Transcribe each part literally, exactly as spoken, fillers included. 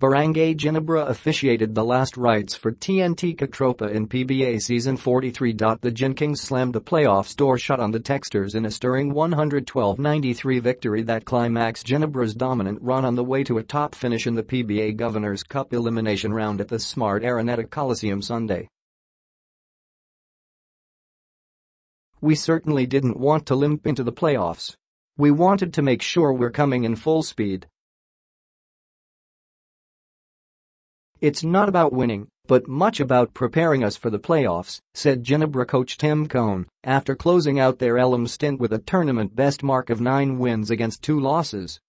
Barangay Ginebra officiated the last rites for T N T Katropa in P B A Season forty-three. The Gin Kings slammed the playoffs door shut on the Texters in a stirring one twelve ninety-three victory that climaxed Ginebra's dominant run on the way to a top finish in the P B A Governors Cup elimination round at the Smart Araneta Coliseum Sunday. "We certainly didn't want to limp into the playoffs. We wanted to make sure we're coming in full speed. It's not about winning, but much about preparing us for the playoffs," said Ginebra coach Tim Cone, after closing out their L M stint with a tournament-best mark of nine wins against two losses.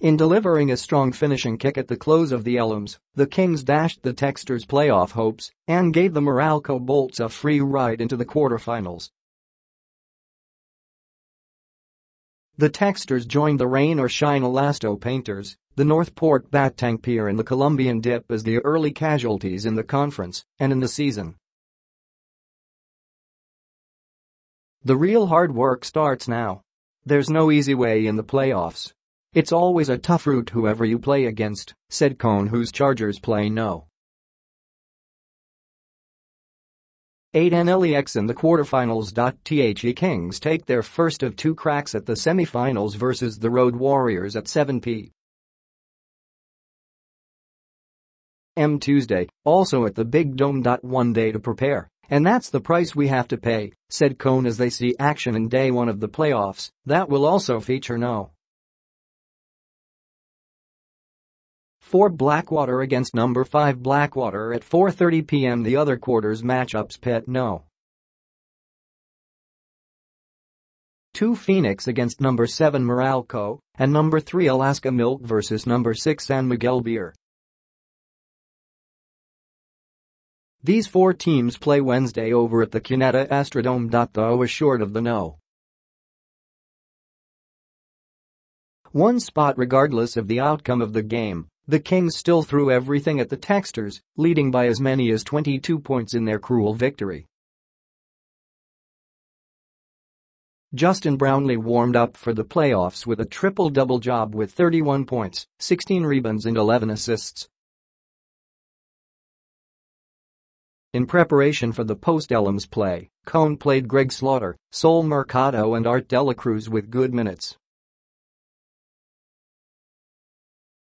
In delivering a strong finishing kick at the close of the L Ms, the Kings dashed the Texters' playoff hopes and gave the Meralco Bolts a free ride into the quarterfinals. The Texters joined the Rain or Shine Elasto Painters, the NorthPort Batang Pier and the Columbian Dyip as the early casualties in the conference and in the season. "The real hard work starts now. There's no easy way in the playoffs. It's always a tough route whoever you play against," said Cone, whose Chargers play no. eight N L E X in the quarterfinals. The Kings take their first of two cracks at the semifinals versus the Road Warriors at seven P M Tuesday, also at the Big Dome. "One day to prepare, and that's the price we have to pay," said Cone as they see action in day one of the playoffs that will also feature no. four Blackwater against number five Blackwater at four thirty P M The other quarter's matchups pit no. two Phoenix against number seven Meralco, and number three Alaska Milk versus number six San Miguel Beer. These four teams play Wednesday over at the Cuneta Astrodome. Though is short of the no. one spot. Regardless of the outcome of the game, the Kings still threw everything at the Texters, leading by as many as twenty-two points in their cruel victory. Justin Brownlee warmed up for the playoffs with a triple-double job with thirty-one points, sixteen rebounds and eleven assists. In preparation for the post-L Ms play, Cone played Greg Slaughter, Sol Mercado and Art Dela Cruz with good minutes.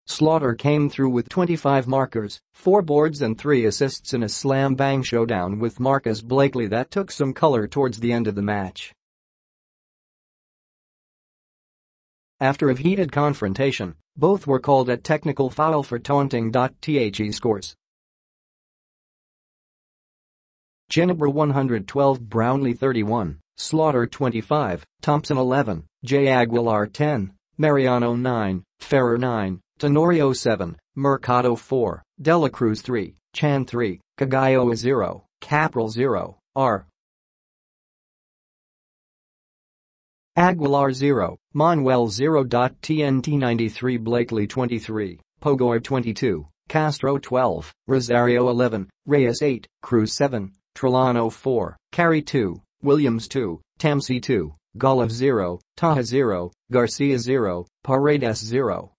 Slaughter came through with twenty-five markers, four boards and three assists in a slam-bang showdown with Marcus Blakely that took some color towards the end of the match. After a heated confrontation, both were called a technical foul for taunting. The scores: Ginebra one twelve, Brownlee thirty-one, Slaughter twenty-five, Thompson eleven, J. Aguilar ten, Mariano nine, Ferrer nine, Tenorio seven, Mercado four, Dela Cruz three, Chan three, Cagayo zero, Capral zero, R. Aguilar zero, Manuel zero. T N T ninety-three Blakely twenty-three, Pogoy twenty-two, Castro twelve, Rosario eleven, Reyes eight, Cruz seven, Trelano four, Carey two, Williams two, Tamsi two, Golov zero, Taha zero, Garcia zero, Paredes zero,